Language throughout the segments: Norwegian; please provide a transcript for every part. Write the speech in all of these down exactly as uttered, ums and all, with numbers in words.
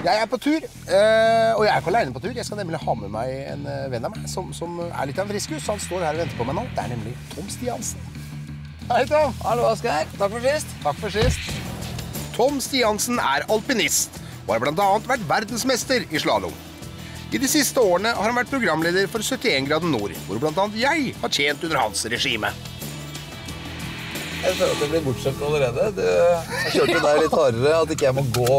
Jeg er på tur, og jeg er ikke alene på tur. Jeg skal nemlig ha med meg en venn av meg som, som er litt av en friskus. Han står her og venter på meg nå. Det er nemlig Tom Stiansen. Hei, Tom. Hallo, Asgeir. Takk for sist. Takk for sist. Tom Stiansen er alpinist og har blant annet vært verdensmester i slalom. I de siste årene har han vært programleder for syttien grader nord, hvor blant annet jeg har tjent under hans regime. Jeg føler at det blir bortsett allerede. Du har kjørt jo deg litt hardere, at ikke jeg må gå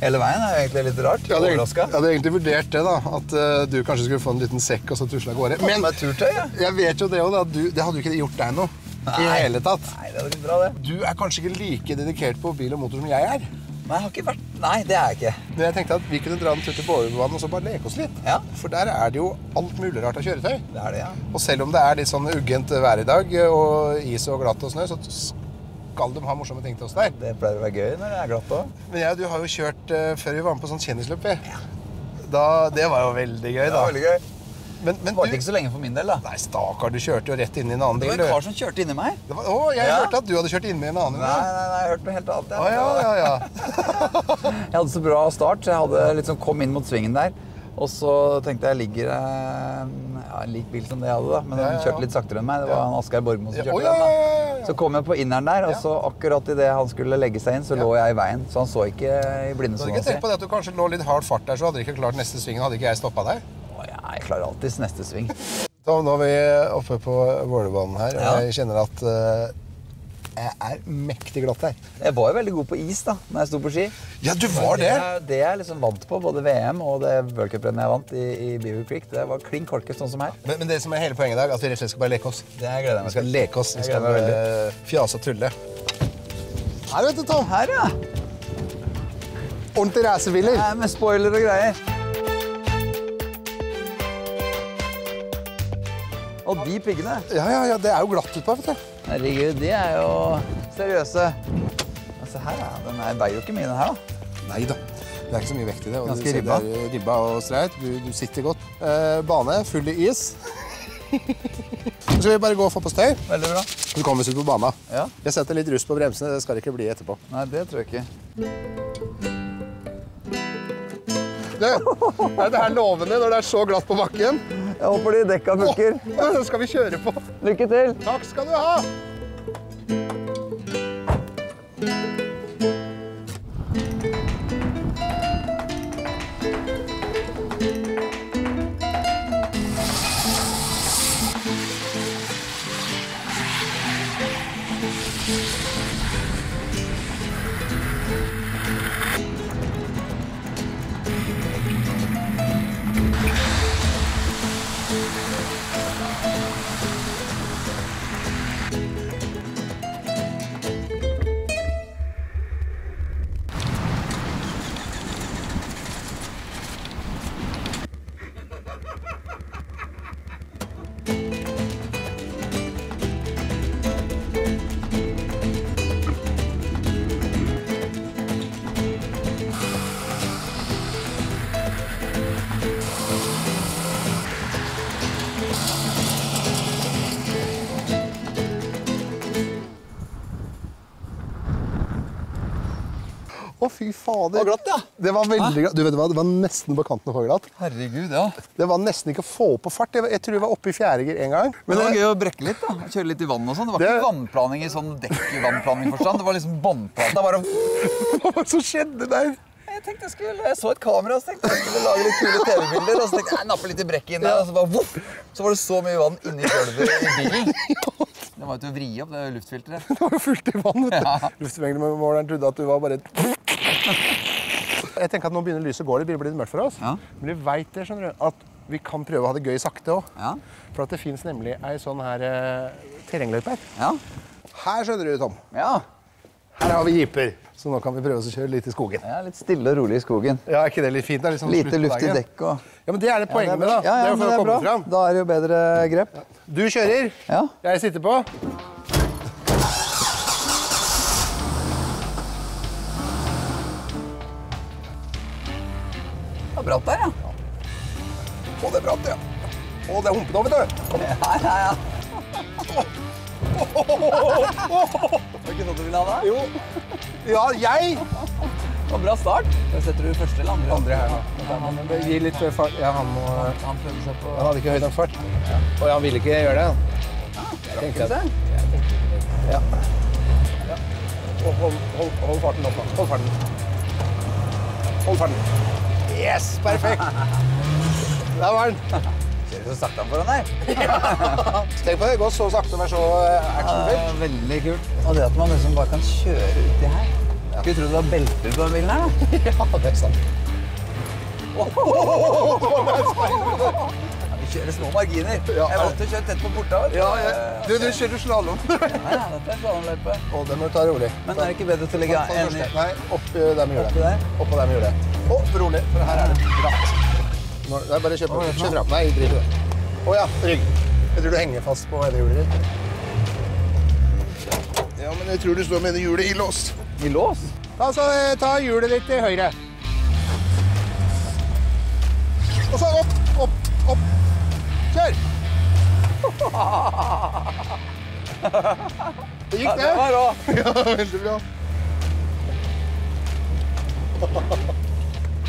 hele veien er egentlig litt rart. Jeg hadde, jeg hadde egentlig vurdert det da, at uh, du kanskje skulle få en liten sekk og så tusle av gårde. Men turtøy, ja. Jeg vet jo det også, at du, det hadde jo ikke gjort deg noe. Nei. I hele tatt. Nei, det hadde ikke bra det. Du er kanskje ikke like dedikert på bil og motor som jeg er. Nei, jeg har ikke vært... Nei, det er jeg ikke. Men jeg tenkte at vi kunne dra en tur til Vålerbanen og så bare leke oss litt. Ja. For der er det jo alt mulig rart av kjøretøy. Det er det, ja. Og selv om det er litt sånn uggent vær i dag, og is og glatt og snø, så skal de ha morsomme ting til oss der. Det pleier å være gøy når det er glatt også. Men jeg og du har jo kjørt uh, før vi var med på sånn kjendisløp. Ja. Da, det var jo veldig gøy da. Det var veldig gøy. Men, men det var du... ikke så lenge for min del da. Nei, stakkar, du kjørte jo rett inn i en annen del. Det var en kar som kjørte inn i meg. Å, oh, jeg ja. hørte at du hadde kjørt inn i en annen del. Nei, nei, nei, jeg hørte helt annet. Ja, ah, ja, ja. ja. Jeg hadde så bra start, så jeg hadde liksom kom inn mot svingen der. Og så tenkte jeg, ligger en ja, lik bil som det jeg hadde da, men den kjørte litt saktere enn meg. Det var han Asgeir Borgmo som kjørte den da. Så kom jeg på inneren der, og så akkurat i det han skulle legge seg inn, så lå jeg i veien. Så han så ikke i blinde sånn. Du hadde ikke tenkt på det at du kanskje lå litt hard fart der, så hadde du ikke klart neste svingen, hadde ikke jeg stoppet deg? Å ja, jeg klarer alltid neste sving. Tom, nå er vi oppe på Vålerbanen her, og jeg kjenner at jeg er mektig glatt her. Jeg var jo veldig god på is da, når jeg stod på ski. Ja, du var det! Det jeg liksom vant på, både V M og det World Cup-rennet jeg vant i, i Beaver Creek, det var klin korke, sånn som her. Men, men det som er hele poenget i dag, at vi rett og slett skal bare leke oss. Det er gleder jeg meg. Vi skal leke oss, vi skal bare fjase og tulle. Her vet du, Tom! Her, ja! Ordentlig racerbiler! Nei, med spoiler og greier. Og de piggene. Ja, ja, ja, det er jo glatt ut på, vet du. Herregud, de er jo seriøse. Altså her, ja, den er, veier jo ikke mye den her da. Neida, det er ikke så mye vekt i det. Og ganske ribba. Det er ribba og streit, du, du sitter godt. Eh, bane, full i is. Så skal vi bare gå og få på støy. Veldig bra. Så kommer vi ut på bana. Ja. Jeg setter litt rust på bremsene, det skal det ikke bli etterpå. Nei, det tror jeg ikke. Du, er det her lovende når det er så glatt på bakken? Jeg håper de dekka bukker. Åh, det skal vi kjøre på. Lykke til. Takk skal du ha. Å, fy fader. Det var glatt, ja. Det var veldig glatt. Du vet hva, det var nesten på kanten for glatt. Herregud, ja. Det var nesten ikke å få på fart. Jeg, jeg tror jeg var oppe i fjerdegear en gang. Men, Men det var gøy å brekke litt, da. Kjøre litt i vann og sånn. Det var det... ikke vannplaning i sånn dekkvannplaning forstand. Det var liksom vannplaning. Bare... Hva var det som skjedde der? Jeg tenkte jeg skulle... Jeg så et kamera, så tenkte jeg skulle lage litt kule T V-bilder. Og så tenkte jeg, jeg napper litt i brekket inn der. Og så bare, voff! Så var det så mye vann inni gulvet i bilen. Det var jo til å vri opp, det luftfilteret. Det var jo fullt i vann, vet du. Ja. Luftmengdemåleren trodde at du var bare... Jeg tenker at nå begynner lyset å gå litt, det blir litt mørkt for oss. Ja. Men vi vet det, skjønner du, at vi kan prøve å ha det gøy sakte også. Ja. For at det finnes nemlig en sånn her eh, terrengløype her. Ja. Her skjønner du, Tom. Ja. Her har vi jeeper, så nå kan vi prøve oss å kjøre litt i skogen. Ja, litt stille og rolig i skogen. Ja, er ikke det litt fint? Det er litt sånn lite luft i dekk og... Ja, men det er det poenget ja, det er med da. Ja, ja, det er jo for å komme bra. Fram. Da er det jo bedre grep. Ja. Du kjører, ja. Jeg sitter på. Det er bratt der, ja. Å, det er bratt, ja. Å, det er humpet over, vet du. Kom. Ja, ja, ja. Var det ikke sånn du ville ha det? Jo. Ja, jeg... Og bra start. Da setter du første eller andre? Andre her, ja. Ja, han, det gir litt før fart. Ja, han må... Han, han prøvde seg på... Han hadde ikke høy nok fart. Ja. Og han ville ikke gjøre det. Ja, jeg tenkte det. Jeg tenkte det. Ja. Ja. Og hold, hold, hold farten opp, da. Hold farten. Hold farten. Yes, perfekt! Der var den. Ser du så sakte han foran deg? Ja. Tenk på det, gå så sakte og vær så actionfylt. Ja, veldig kult. Og det at man liksom bare kan kjøre uti her. Ja. Skulle tro det var belter på den bilen her, da? Ja, det er sant. Åh! Vi kjører små marginer. Jeg måtte kjøre tett på portet. Ja, ja. Du, du kjører slalom. Nei, dette er slalomløype. Å, det må du ta rolig. Men det er ikke bedre til å legge en... Nei, oppi der vi gjør det. Oppi der vi gjør det. Opp, rolig, for her er det bratt. Det er bare å kjøpe oh, kjøp rappen. Nei, drit i det. Å ja, rygg. Jeg tror du henger fast på hele hjulet ditt. Ja, men jeg tror du står med det hjulet i lås. I lås? Altså, ta hjulet ditt til høyre. Og så opp, opp, opp. Kjør! Det gikk det. Ja, det var rå. Ja, veldig bra.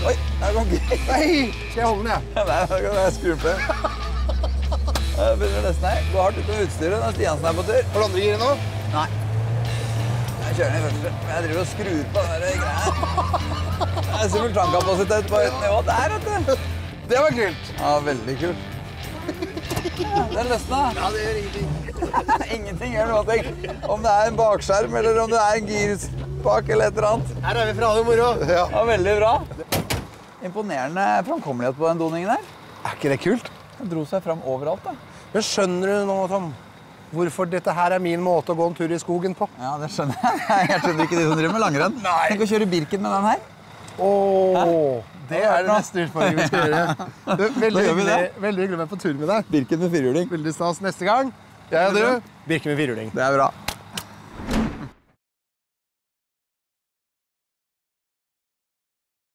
Oi, der går ikke. Nei, skal jeg holde den, jeg? Nei, da kan jeg skru på. Jeg begynner nesten her. Gå hardt ut på utstyret når Stiansen er på tur. Har du andre giret nå? Nei. Jeg kjører den i første. Jeg driver og skrur på den der greia. Det er simultankapasitet på et nivå der, vet du. Det var kult. Ja, veldig kult. Det løsna. Ja, det gjør ingenting. Ingenting gjør noe ting. Om det er en bakskjerm eller om det er en girspak eller et eller annet. Her er vi fra, det moro. Ja, veldig bra. Imponerende framkommelighet på den doningen der. Er ikke det kult? Den dro seg fram overalt, da. Men skjønner du nå, Tom, hvorfor dette her er min måte å gå en tur i skogen på? Ja, det skjønner jeg. Jeg skjønner ikke de som driver med langrenn. Nei. Tenk å kjøre Birken med den her. Åh, Hæ? det er det neste utfordringen vi skal gjøre. Du, veldig hyggelig, veldig hyggelig med på tur med deg. Birken med firhjuling. Veldig stas neste gang. Jeg og du, Birken med firhjuling. Det er bra.